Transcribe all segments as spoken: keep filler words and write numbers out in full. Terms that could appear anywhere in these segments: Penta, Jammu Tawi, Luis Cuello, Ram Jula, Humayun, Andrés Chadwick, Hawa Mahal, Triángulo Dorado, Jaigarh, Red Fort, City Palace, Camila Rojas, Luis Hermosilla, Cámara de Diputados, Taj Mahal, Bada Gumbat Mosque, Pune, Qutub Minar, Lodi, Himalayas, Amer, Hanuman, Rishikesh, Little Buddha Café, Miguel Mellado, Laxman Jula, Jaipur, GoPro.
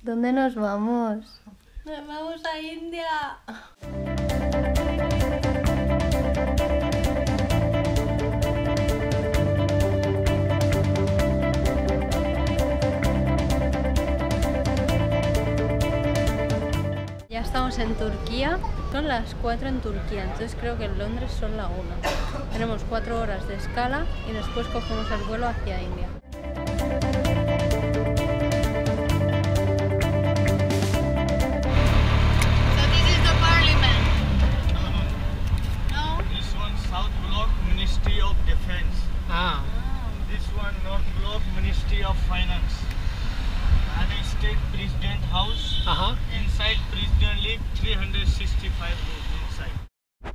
¿Dónde nos vamos? ¡Nos vamos a India! Ya estamos en Turquía, son las cuatro en Turquía, entonces creo que en Londres son la una. Tenemos cuatro horas de escala y después cogemos el vuelo hacia India.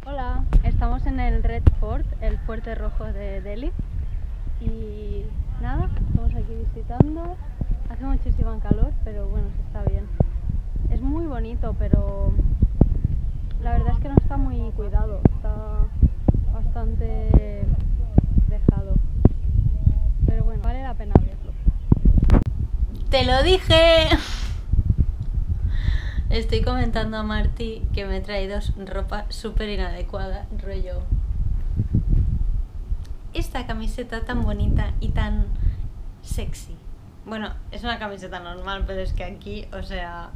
Hola, estamos en el Red Fort, el fuerte rojo de Delhi. Y nada, estamos aquí visitando. Hace muchísimo calor, pero bueno, se está bien. Es muy bonito, pero la verdad es que no está muy cuidado, está bastante dejado. Pero bueno, vale la pena verlo. ¡Te lo dije! Estoy comentando a Marty que me he traído ropa súper inadecuada, rollo. Esta camiseta tan bonita y tan sexy. Bueno, es una camiseta normal, pero es que aquí, o sea,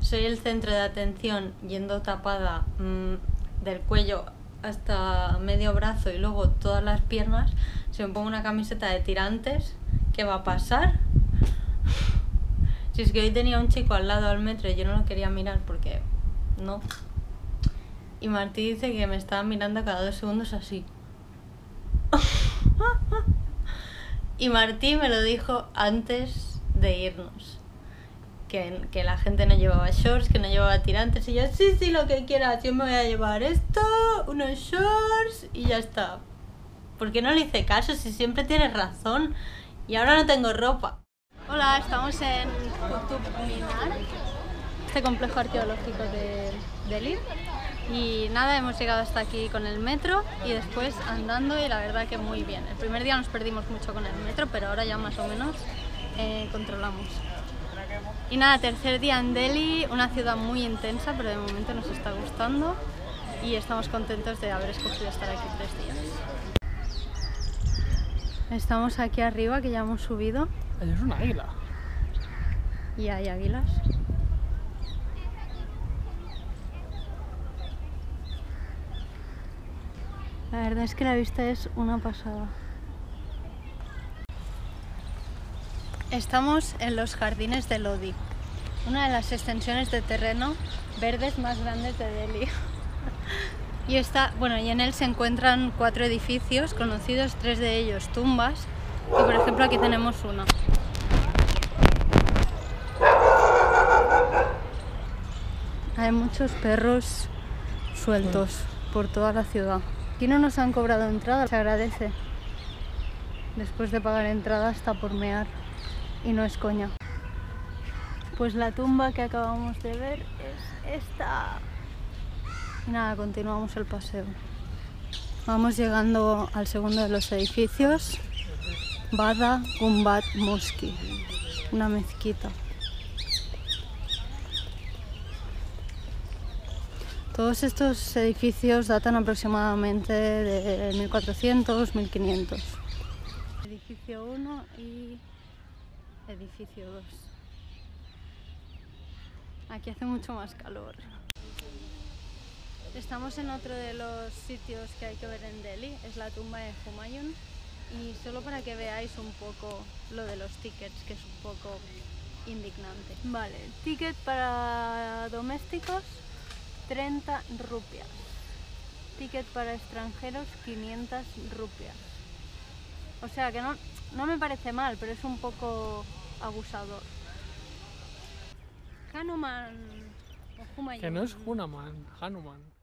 soy el centro de atención yendo tapada mmm, del cuello hasta medio brazo y luego todas las piernas. Si me pongo una camiseta de tirantes, ¿qué va a pasar? Si es que hoy tenía un chico al lado al metro y yo no lo quería mirar porque no. Y Martí dice que me estaba mirando cada dos segundos así. Y Martí me lo dijo antes de irnos. Que, que la gente no llevaba shorts, que no llevaba tirantes. Y yo, sí, sí, lo que quieras, yo me voy a llevar esto, unos shorts y ya está. Porque no le hice caso, si siempre tienes razón. Y ahora no tengo ropa. Hola, estamos en Qutub Minar, este complejo arqueológico de Delhi. Y nada, hemos llegado hasta aquí con el metro y después andando y la verdad que muy bien. El primer día nos perdimos mucho con el metro, pero ahora ya más o menos eh, controlamos. Y nada, tercer día en Delhi, una ciudad muy intensa, pero de momento nos está gustando y estamos contentos de haber escogido estar aquí tres días. Estamos aquí arriba, que ya hemos subido. Es un águila. ¿Y hay águilas? La verdad es que la vista es una pasada. Estamos en los jardines de Lodi, una de las extensiones de terreno verdes más grandes de Delhi. Y, está, bueno, y en él se encuentran cuatro edificios conocidos, tres de ellos tumbas. Y por ejemplo aquí tenemos una. Hay muchos perros sueltos por toda la ciudad. Aquí no nos han cobrado entrada, se agradece. Después de pagar entrada hasta por mear. Y no es coña. Pues la tumba que acabamos de ver es esta. Y nada, continuamos el paseo. Vamos llegando al segundo de los edificios. Bada Gumbat Mosque, una mezquita. Todos estos edificios datan aproximadamente de mil cuatrocientos a mil quinientos. Edificio uno y edificio dos. Aquí hace mucho más calor. Estamos en otro de los sitios que hay que ver en Delhi, es la tumba de Humayun. Y solo para que veáis un poco lo de los tickets, que es un poco indignante. Vale, ticket para domésticos, treinta rupias. Ticket para extranjeros, quinientas rupias. O sea que no, no me parece mal, pero es un poco abusador. Hanuman o Humayun. Que no es Hanuman, Hanuman.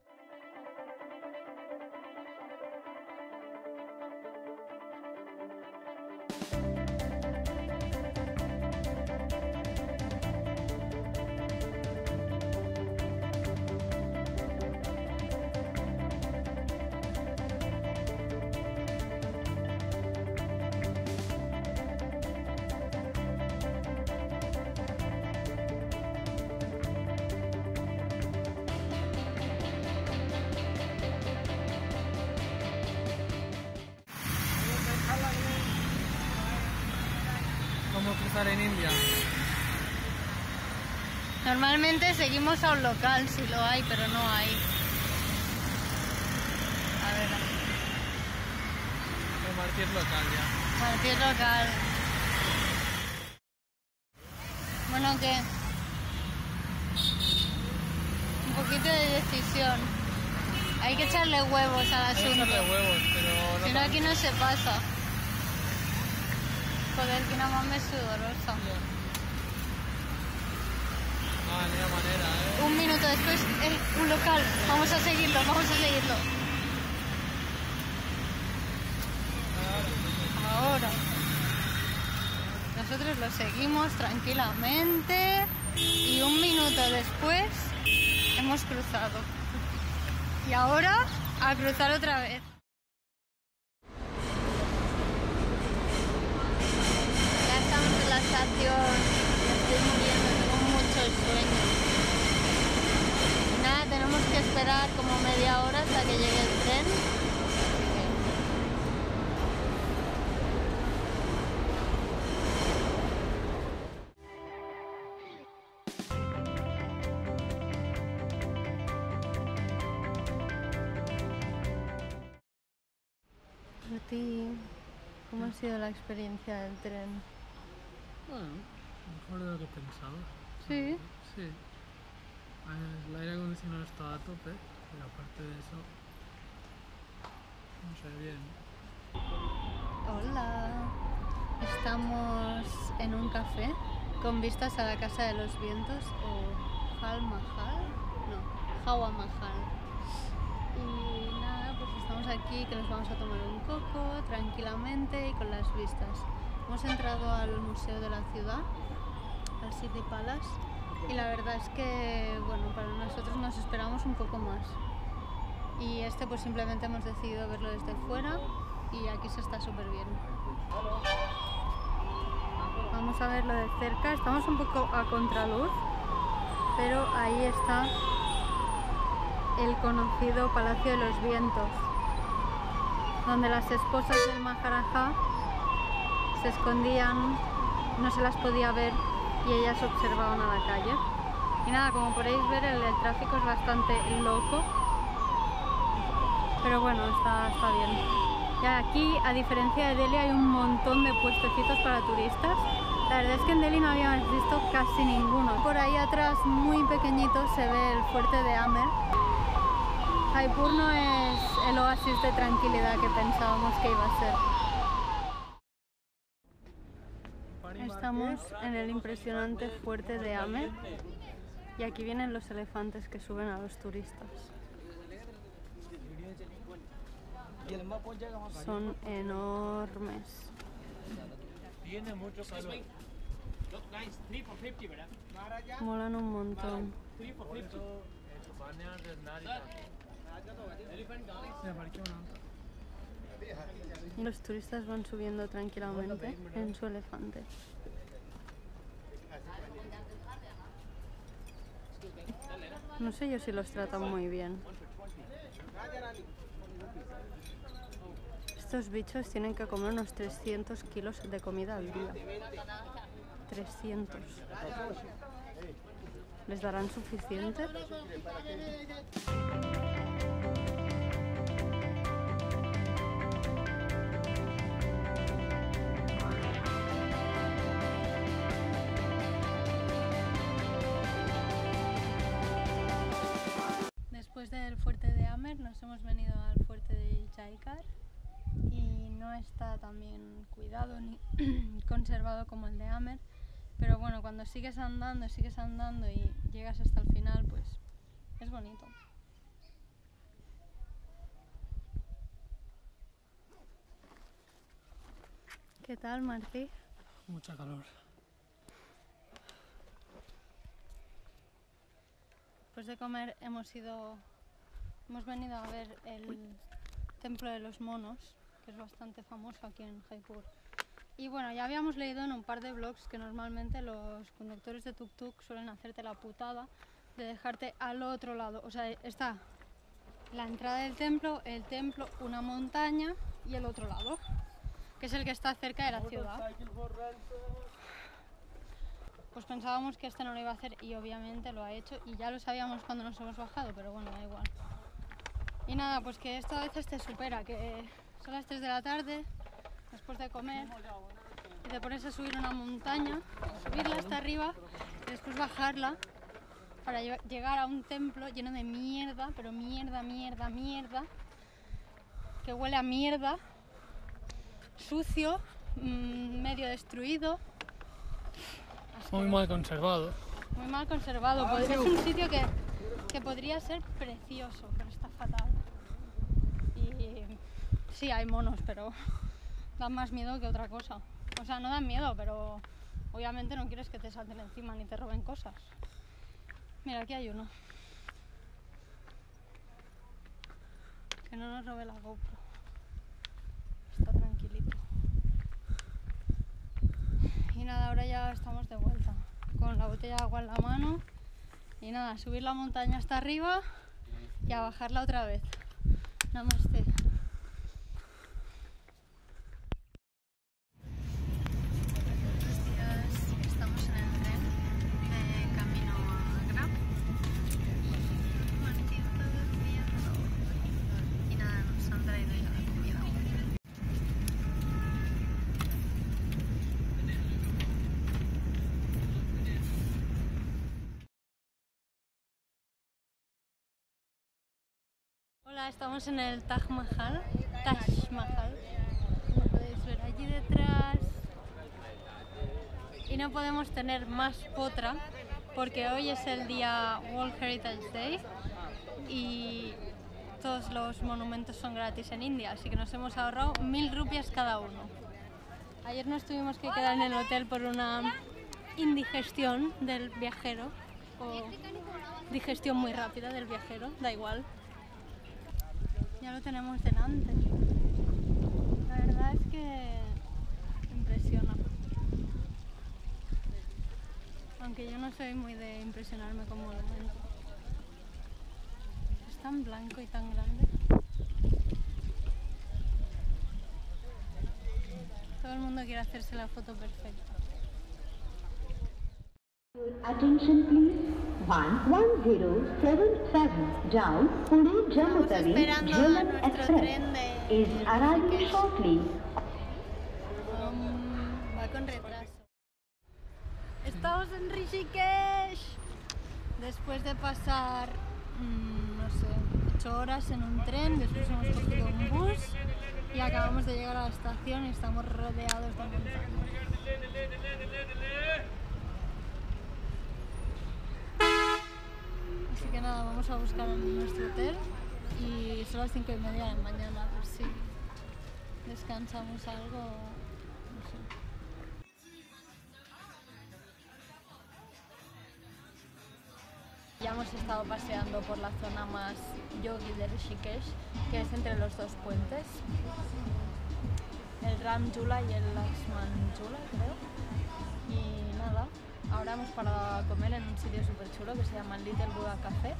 estar en India. Normalmente seguimos a un local si lo hay, pero no hay. A ver. El Martí es local ya. Martí es local. Bueno, ¿qué? Un poquito de decisión. Hay que echarle huevos al asunto. Hay que echarle huevos, pero no. Si no, aquí no se pasa. Joder, que nada más me sudorosa. Ah, de manera, ¿eh? Un minuto después, eh, un local. Vamos a seguirlo, vamos a seguirlo. Ahora. Nosotros lo seguimos tranquilamente. Y un minuto después, hemos cruzado. Y ahora, a cruzar otra vez. La estación, estoy muriendo, tengo mucho sueño. Nada, tenemos que esperar como media hora hasta que llegue el tren. Ruti, ¿cómo ha sido la experiencia del tren? Bueno, mejor de lo que pensaba. Sí. Sí. El aire acondicionado estaba a tope, pero aparte de eso, no sé bien. Hola. Estamos en un café con vistas a la Casa de los Vientos o Hawa Mahal. No, Hawa Mahal. Y nada, pues estamos aquí que nos vamos a tomar un coco tranquilamente y con las vistas. Hemos entrado al museo de la ciudad, al City Palace, y la verdad es que, bueno, para nosotros nos esperamos un poco más. Y este pues simplemente hemos decidido verlo desde fuera y aquí se está súper bien. Vamos a verlo de cerca, estamos un poco a contraluz, pero ahí está el conocido Palacio de los Vientos, donde las esposas del Maharaja se escondían, no se las podía ver y ellas observaban a la calle. Y nada, como podéis ver, el, el tráfico es bastante loco, pero bueno, está, está bien. Y aquí, a diferencia de Delhi, hay un montón de puestecitos para turistas. La verdad es que en Delhi no habíamos visto casi ninguno. Por ahí atrás, muy pequeñito, se ve el fuerte de Amer. Jaipur no es el oasis de tranquilidad que pensábamos que iba a ser. Estamos en el impresionante fuerte de Amer y aquí vienen los elefantes que suben a los turistas. Son enormes. Molan un montón. Los turistas van subiendo tranquilamente en su elefante. No sé yo si los tratan muy bien. Estos bichos tienen que comer unos trescientos kilos de comida al día. trescientos. ¿Les darán suficiente? Después del fuerte de Amer nos hemos venido al fuerte de Jaigarh y no está tan bien cuidado ni conservado como el de Amer, pero bueno, cuando sigues andando, sigues andando y llegas hasta el final, pues es bonito. ¿Qué tal, Martí? Mucha calor. Después de comer hemos ido, hemos venido a ver el Uy. Templo de los monos, que es bastante famoso aquí en Jaipur. Y bueno, ya habíamos leído en un par de blogs que normalmente los conductores de tuk-tuk suelen hacerte la putada de dejarte al otro lado. O sea, está la entrada del templo, el templo, una montaña y el otro lado, que es el que está cerca de la ciudad. pues pensábamos que este no lo iba a hacer y obviamente lo ha hecho, y ya lo sabíamos cuando nos hemos bajado, pero bueno, da igual. Y nada, pues que esta vez te supera, que son las tres de la tarde, después de comer, y te pones a subir una montaña, subirla hasta arriba y después bajarla para llegar a un templo lleno de mierda, pero mierda, mierda, mierda, que huele a mierda, sucio, mmm, medio destruido. Muy mal conservado. Muy mal conservado. Ah, es un sitio que, que podría ser precioso, pero está fatal. Y sí, hay monos, pero dan más miedo que otra cosa. O sea, no dan miedo, pero obviamente no quieres que te salten encima ni te roben cosas. Mira, aquí hay uno. Que no nos robe la GoPro. Está tranquilito. Y nada, ahora ya estamos de vuelta con la botella de agua en la mano y nada, subir la montaña hasta arriba y a bajarla otra vez. Namaste. Hola, estamos en el Taj Mahal, Taj Mahal, como podéis ver allí detrás, y no podemos tener más potra porque hoy es el día World Heritage Day y todos los monumentos son gratis en India, así que nos hemos ahorrado mil rupias cada uno. Ayer nos tuvimos que quedar en el hotel por una indigestión del viajero, o digestión muy rápida del viajero, da igual. Ya lo tenemos delante. La verdad es que impresiona. Aunque yo no soy muy de impresionarme con monumentos. Es tan blanco y tan grande. Todo el mundo quiere hacerse la foto perfecta. Attention please. one one zero seven seven down Pune Jammu Tawi Jaigarh Express is arriving shortly. Um, va con retraso. Estamos en Rishikesh. Después de pasar mmm, no sé, ocho horas en un tren, después hemos cogido un bus y acabamos de llegar a la estación y estamos rodeados de montañas. Así que nada, vamos a buscar en nuestro hotel y son las cinco y media de la mañana, a ver si descansamos algo, no sé. Ya hemos estado paseando por la zona más yogi de Rishikesh, que es entre los dos puentes, el Ram Jula y el Laxman Jula, creo, y nada. Ahora hemos parado a comer en un sitio súper chulo que se llama Little Buddha Café.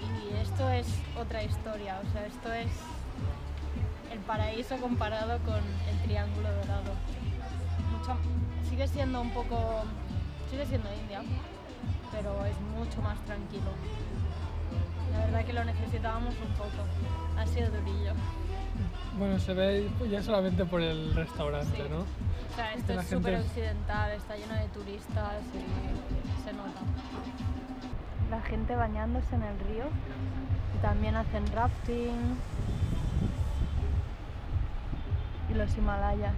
Y esto es otra historia, o sea, esto es el paraíso comparado con el Triángulo Dorado. Mucho, sigue siendo un poco... sigue siendo India, pero es mucho más tranquilo. La verdad que lo necesitábamos un poco, ha sido durillo. Bueno, se ve ya solamente por el restaurante, sí, ¿no? O sea, esto es súper occidental, está lleno de turistas y se nota. La gente bañándose en el río y también hacen rafting y los Himalayas.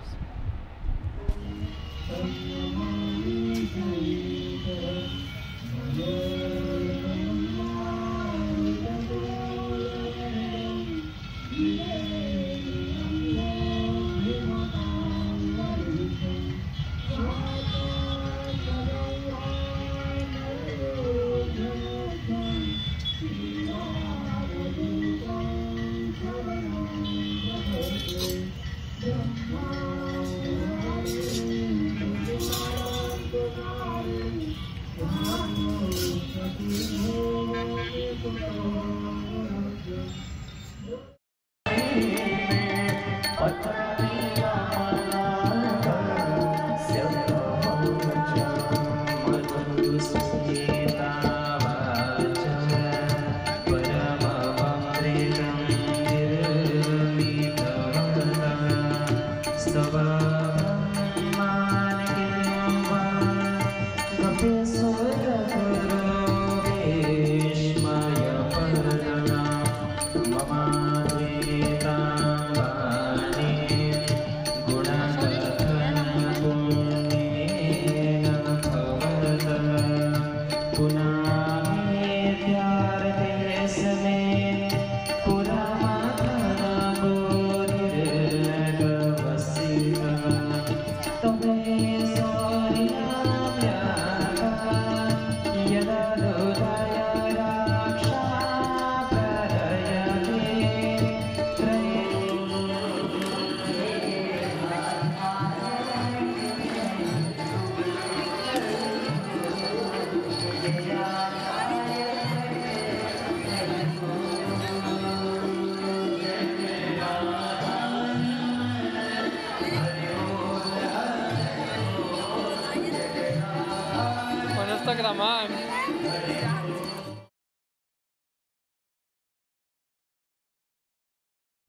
Thank you.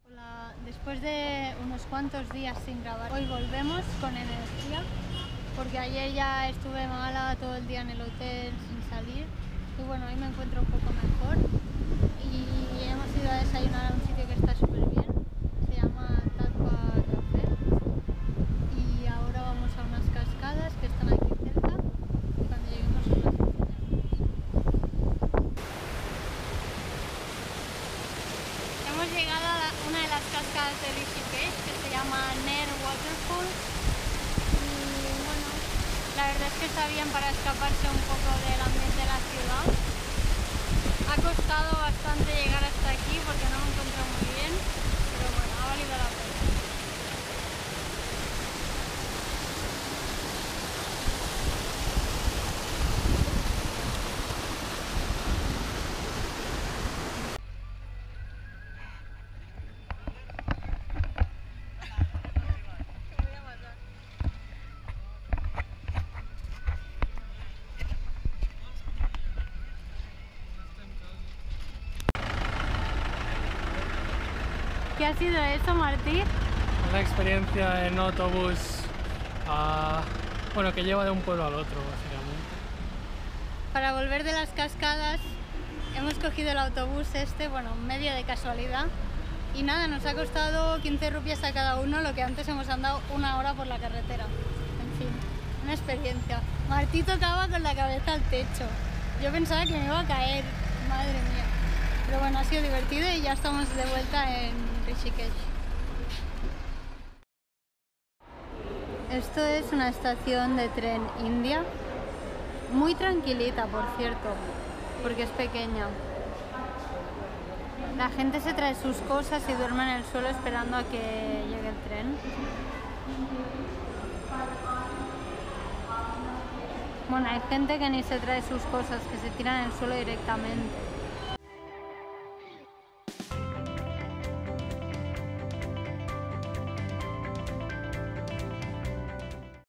Hola, después de unos cuantos días sin grabar, hoy volvemos con energía porque ayer ya estuve mala todo el día en el hotel sin salir y bueno, hoy me encuentro un poco mejor y hemos ido a desayunar a un sitio que está súper bien, se llama Taj Mahal y ahora vamos a unas cascadas que están aquí cerca. De Rishikesh, que se llama Amer Waterfall y bueno, la verdad es que está bien para escaparse un poco del ambiente de la ciudad. Ha costado bastante llegar hasta aquí porque no me encuentro muy bien, pero bueno, ha valido la pena. ¿Qué ha sido eso, Martí? Una experiencia en autobús, a, bueno, que lleva de un pueblo al otro, básicamente. Para volver de las cascadas hemos cogido el autobús este, bueno, medio de casualidad, y nada, nos ha costado quince rupias a cada uno, lo que antes hemos andado una hora por la carretera. En fin, una experiencia. Martí tocaba con la cabeza al techo. Yo pensaba que me iba a caer, madre mía. Pero bueno, ha sido divertido y ya estamos de vuelta en Rishikesh. Esto es una estación de tren india, muy tranquilita por cierto, porque es pequeña. La gente se trae sus cosas y duerme en el suelo esperando a que llegue el tren. Bueno, hay gente que ni se trae sus cosas, que se tiran en el suelo directamente.